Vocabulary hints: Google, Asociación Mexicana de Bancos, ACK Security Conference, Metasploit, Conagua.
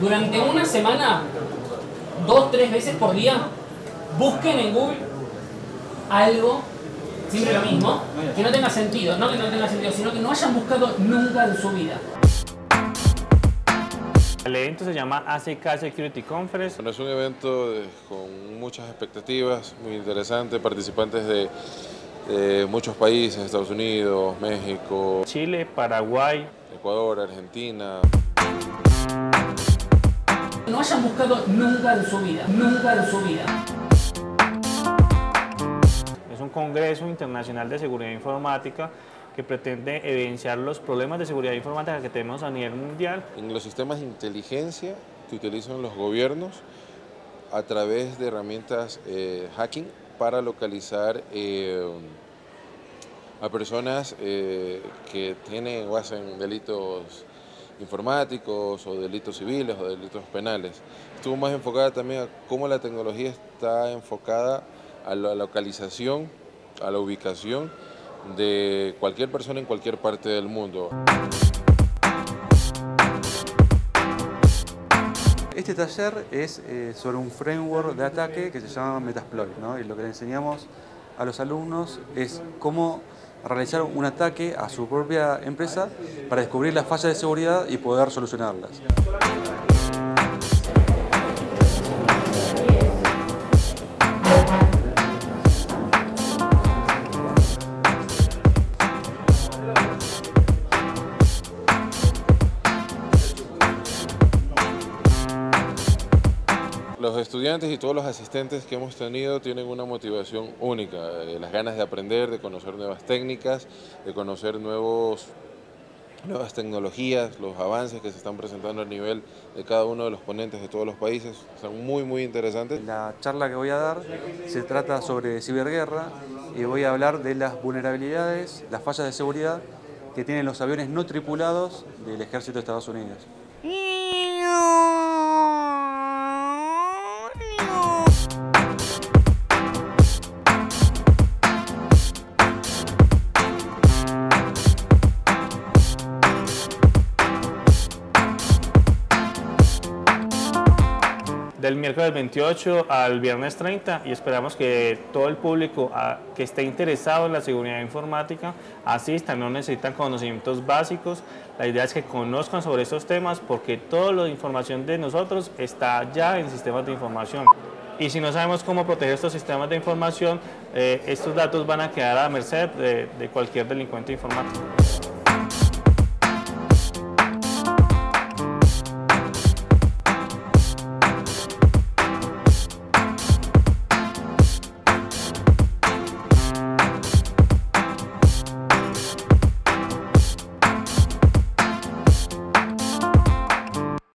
durante una semana, 2 o 3 veces por día, busquen en Google algo, siempre lo mismo, que no tenga sentido, no que no tenga sentido, sino que no hayan buscado nunca en su vida. El evento se llama ACK Security Conference. Bueno, es un evento con muchas expectativas, muy interesante, participantes de muchos países, Estados Unidos, México, Chile, Paraguay, Ecuador, Argentina. No hayan buscado nunca en su vida, nunca en su vida. Es un congreso internacional de seguridad informática que pretende evidenciar los problemas de seguridad informática que tenemos a nivel mundial. En los sistemas de inteligencia que utilizan los gobiernos a través de herramientas hacking para localizar a personas que tienen o hacen delitos informáticos o delitos civiles o delitos penales. Estuvo más enfocada también a cómo la tecnología está enfocada a la localización, a la ubicación de cualquier persona en cualquier parte del mundo. Este taller es sobre un framework de ataque que se llama Metasploit, ¿no? Y lo que le enseñamos a los alumnos es cómo realizar un ataque a su propia empresa para descubrir las fallas de seguridad y poder solucionarlas. Los estudiantes y todos los asistentes que hemos tenido tienen una motivación única, las ganas de aprender, de conocer nuevas técnicas, de conocer nuevas tecnologías, los avances que se están presentando a nivel de cada uno de los ponentes de todos los países, son muy muy interesantes. La charla que voy a dar se trata sobre ciberguerra y voy a hablar de las vulnerabilidades, las fallas de seguridad que tienen los aviones no tripulados del ejército de Estados Unidos. Del miércoles 28 al viernes 30 y esperamos que todo el público que esté interesado en la seguridad informática asista, no necesitan conocimientos básicos, la idea es que conozcan sobre estos temas porque toda la información de nosotros está ya en sistemas de información. Y si no sabemos cómo proteger estos sistemas de información, estos datos van a quedar a merced de cualquier delincuente informático.